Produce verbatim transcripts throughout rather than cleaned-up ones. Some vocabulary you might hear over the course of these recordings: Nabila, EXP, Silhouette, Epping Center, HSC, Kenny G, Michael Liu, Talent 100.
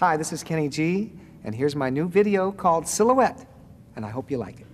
Hi, this is Kenny G, and here's my new video called Silhouette, and I hope you like it.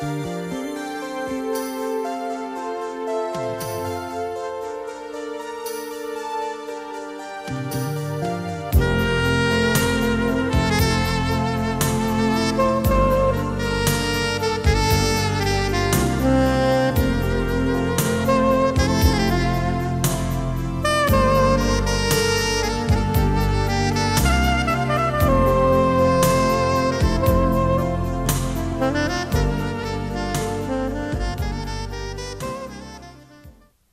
Thank you.